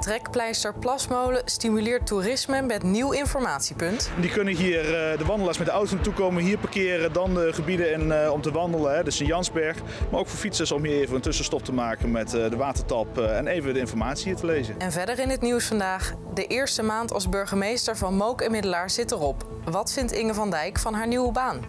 Trekpleister Plasmolen stimuleert toerisme met nieuw informatiepunt. Die kunnen hier de wandelaars met de auto naartoe komen, hier parkeren, dan de gebieden om te wandelen, de Sint Jansberg. Maar ook voor fietsers om hier even een tussenstop te maken met de watertap en even de informatie hier te lezen. En verder in het nieuws vandaag, de eerste maand als burgemeester van Mook en Middelaar zit erop. Wat vindt Inge van Dijk van haar nieuwe baan?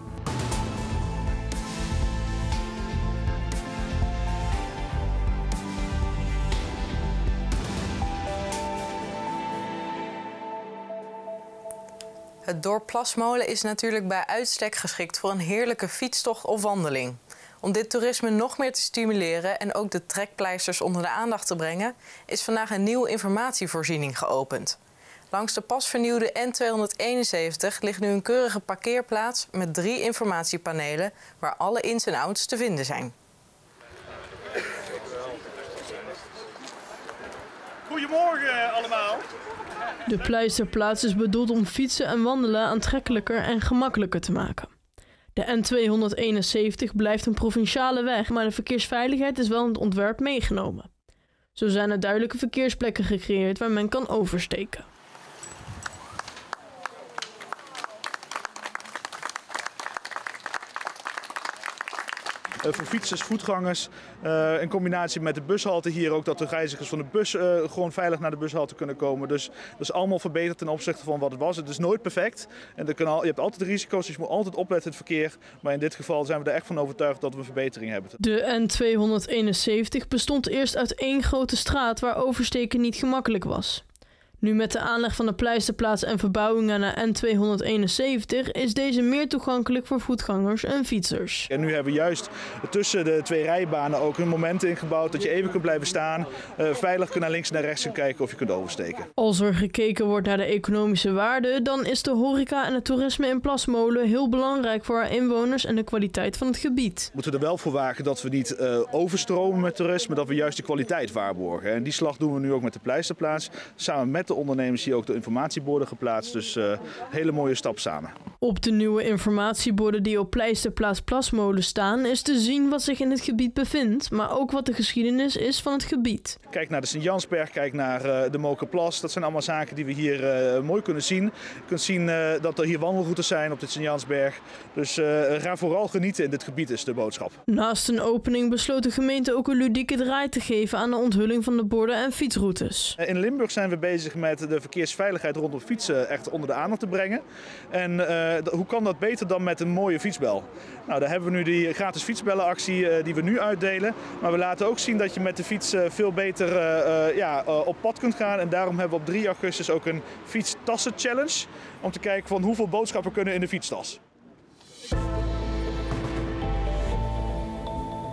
Het dorp Plasmolen is natuurlijk bij uitstek geschikt voor een heerlijke fietstocht of wandeling. Om dit toerisme nog meer te stimuleren en ook de trekpleisters onder de aandacht te brengen, is vandaag een nieuwe informatievoorziening geopend. Langs de pas vernieuwde N271 ligt nu een keurige parkeerplaats met 3 informatiepanelen waar alle ins en outs te vinden zijn. Goedemorgen allemaal. De Pleisterplaats is bedoeld om fietsen en wandelen aantrekkelijker en gemakkelijker te maken. De N271 blijft een provinciale weg, maar de verkeersveiligheid is wel in het ontwerp meegenomen. Zo zijn er duidelijke verkeersplekken gecreëerd waar men kan oversteken. Voor fietsers, voetgangers, in combinatie met de bushalte hier ook, dat de reizigers van de bus gewoon veilig naar de bushalte kunnen komen. Dus dat is allemaal verbeterd ten opzichte van wat het was. Het is nooit perfect en je hebt altijd risico's, dus je moet altijd opletten in het verkeer. Maar in dit geval zijn we er echt van overtuigd dat we een verbetering hebben. De N271 bestond eerst uit 1 grote straat waar oversteken niet gemakkelijk was. Nu met de aanleg van de Pleisterplaats en verbouwingen naar N271 is deze meer toegankelijk voor voetgangers en fietsers. En nu hebben we juist tussen de 2 rijbanen ook een moment ingebouwd dat je even kunt blijven staan, veilig kunt naar links en naar rechts en kijken of je kunt oversteken. Als er gekeken wordt naar de economische waarde, dan is de horeca en het toerisme in Plasmolen heel belangrijk voor haar inwoners en de kwaliteit van het gebied. We moeten er wel voor waken dat we niet overstromen met toerisme, maar dat we juist de kwaliteit waarborgen. En die slag doen we nu ook met de Pleisterplaats, samen met de ondernemers hier ook de informatieborden geplaatst, dus een hele mooie stap samen. Op de nieuwe informatieborden die op Pleisterplaats Plasmolen staan is te zien wat zich in het gebied bevindt, maar ook wat de geschiedenis is van het gebied. Kijk naar de Sint Jansberg, kijk naar de Mokerplas, dat zijn allemaal zaken die we hier mooi kunnen zien. Je kunt zien dat er hier wandelroutes zijn op de Sint Jansberg, dus ga vooral genieten in dit gebied is de boodschap. Naast een opening besloot de gemeente ook een ludieke draai te geven aan de onthulling van de borden en fietsroutes. In Limburg zijn we bezig met de verkeersveiligheid rondom fietsen echt onder de aandacht te brengen. En hoe kan dat beter dan met een mooie fietsbel? Nou, daar hebben we nu die gratis fietsbellenactie die we nu uitdelen. Maar we laten ook zien dat je met de fiets veel beter op pad kunt gaan. En daarom hebben we op 3 augustus ook een fietstassen-challenge. Om te kijken van hoeveel boodschappen kunnen in de fietstas.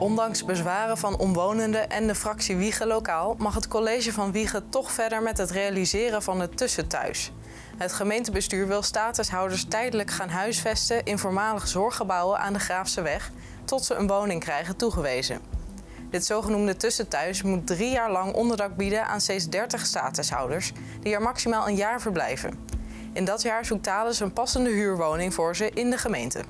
Ondanks bezwaren van omwonenden en de fractie Wiegen lokaal mag het college van Wiegen toch verder met het realiseren van het Tussenthuis. Het gemeentebestuur wil statushouders tijdelijk gaan huisvesten in voormalige zorggebouwen aan de Graafse Weg tot ze een woning krijgen toegewezen. Dit zogenoemde Tussenthuis moet 3 jaar lang onderdak bieden aan steeds 30 statushouders die er maximaal een jaar verblijven. In dat jaar zoekt Talis een passende huurwoning voor ze in de gemeente.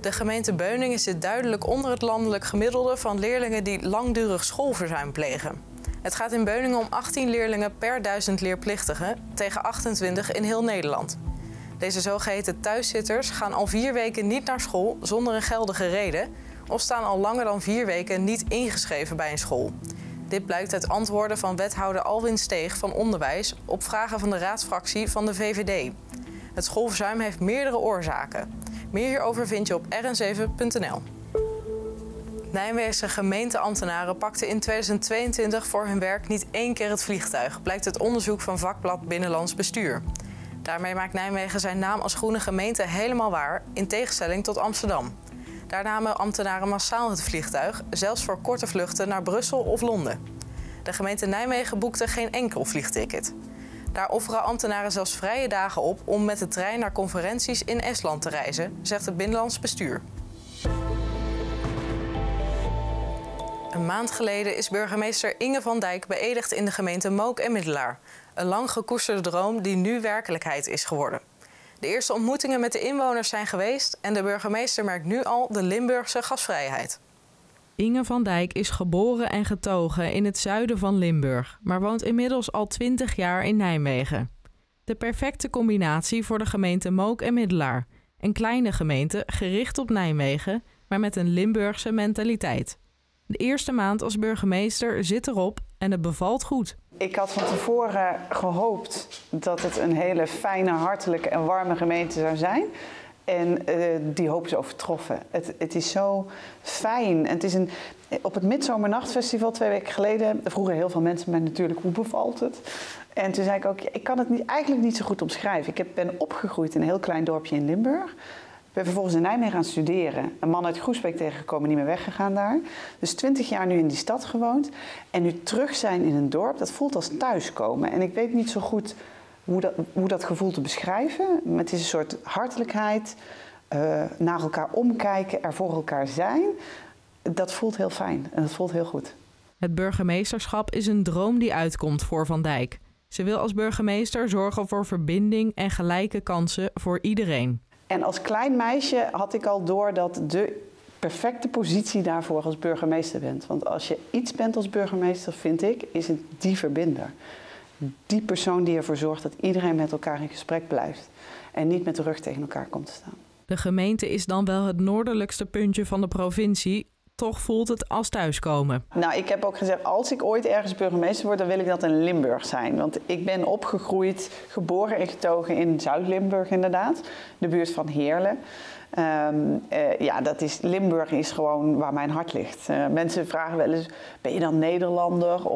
De gemeente Beuningen zit duidelijk onder het landelijk gemiddelde van leerlingen die langdurig schoolverzuim plegen. Het gaat in Beuningen om 18 leerlingen per 1000 leerplichtigen tegen 28 in heel Nederland. Deze zogeheten thuiszitters gaan al 4 weken niet naar school zonder een geldige reden of staan al langer dan 4 weken niet ingeschreven bij een school. Dit blijkt uit antwoorden van wethouder Alwin Steeg van Onderwijs op vragen van de raadsfractie van de VVD. Het schoolverzuim heeft meerdere oorzaken. Meer hierover vind je op rn7.nl. Nijmeegse gemeenteambtenaren pakten in 2022 voor hun werk niet 1 keer het vliegtuig, blijkt uit onderzoek van vakblad Binnenlands Bestuur. Daarmee maakt Nijmegen zijn naam als groene gemeente helemaal waar, in tegenstelling tot Amsterdam. Daar namen ambtenaren massaal het vliegtuig, zelfs voor korte vluchten naar Brussel of Londen. De gemeente Nijmegen boekte geen enkel vliegticket. Daar offeren ambtenaren zelfs vrije dagen op om met de trein naar conferenties in Estland te reizen, zegt het Binnenlands Bestuur. Een maand geleden is burgemeester Inge van Dijk beëdigd in de gemeente Mook en Middelaar. Een lang gekoesterde droom die nu werkelijkheid is geworden. De eerste ontmoetingen met de inwoners zijn geweest en de burgemeester merkt nu al de Limburgse gastvrijheid. Inge van Dijk is geboren en getogen in het zuiden van Limburg, maar woont inmiddels al 20 jaar in Nijmegen. De perfecte combinatie voor de gemeente Mook en Middelaar. Een kleine gemeente gericht op Nijmegen, maar met een Limburgse mentaliteit. De eerste maand als burgemeester zit erop en het bevalt goed. Ik had van tevoren gehoopt dat het een hele fijne, hartelijke en warme gemeente zou zijn. En die hoop is overtroffen. Het is zo fijn. En het is op het Midzomernachtfestival 2 weken geleden vroegen heel veel mensen mij natuurlijk hoe bevalt het. En toen zei ik ook, ik kan het eigenlijk niet zo goed omschrijven. Ik ben opgegroeid in een heel klein dorpje in Limburg. Ik ben vervolgens in Nijmegen gaan studeren. Een man uit Groesbeek tegengekomen, niet meer weggegaan daar. Dus 20 jaar nu in die stad gewoond. En nu terug zijn in een dorp, dat voelt als thuiskomen. En ik weet niet zo goed hoe dat gevoel te beschrijven. Maar het is een soort hartelijkheid, naar elkaar omkijken, er voor elkaar zijn. Dat voelt heel fijn en dat voelt heel goed. Het burgemeesterschap is een droom die uitkomt voor Van Dijk. Ze wil als burgemeester zorgen voor verbinding en gelijke kansen voor iedereen. En als klein meisje had ik al door dat de perfecte positie daarvoor als burgemeester bent. Want als je iets bent als burgemeester, vind ik, is het die verbinder. Die persoon die ervoor zorgt dat iedereen met elkaar in gesprek blijft. En niet met de rug tegen elkaar komt te staan. De gemeente is dan wel het noordelijkste puntje van de provincie. Toch voelt het als thuiskomen. Nou, ik heb ook gezegd, als ik ooit ergens burgemeester word, dan wil ik dat in Limburg zijn. Want ik ben opgegroeid, geboren en getogen in Zuid-Limburg inderdaad. De buurt van Heerlen. Limburg is gewoon waar mijn hart ligt. Mensen vragen wel eens, ben je dan Nederlander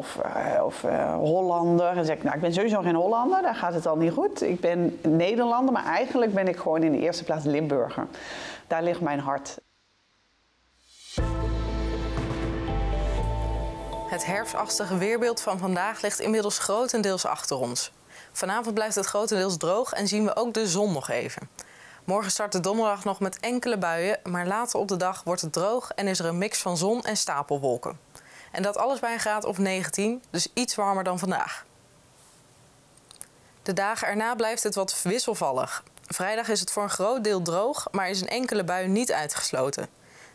of Hollander? En dan zeg ik, nou, ik ben sowieso geen Hollander, daar gaat het al niet goed. Ik ben Nederlander, maar eigenlijk ben ik gewoon in de eerste plaats Limburger. Daar ligt mijn hart. Het herfstachtige weerbeeld van vandaag ligt inmiddels grotendeels achter ons. Vanavond blijft het grotendeels droog en zien we ook de zon nog even. Morgen start de donderdag nog met enkele buien, maar later op de dag wordt het droog en is er een mix van zon en stapelwolken. En dat alles bij een graad of 19, dus iets warmer dan vandaag. De dagen erna blijft het wat wisselvallig. Vrijdag is het voor een groot deel droog, maar is een enkele bui niet uitgesloten.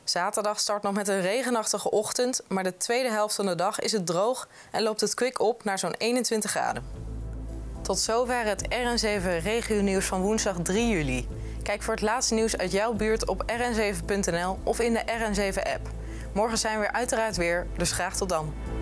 Zaterdag start nog met een regenachtige ochtend, maar de tweede helft van de dag is het droog en loopt het kwik op naar zo'n 21 graden. Tot zover het RN7 regionieuws van woensdag 3 juli. Kijk voor het laatste nieuws uit jouw buurt op rn7.nl of in de RN7-app. Morgen zijn we uiteraard weer, dus graag tot dan.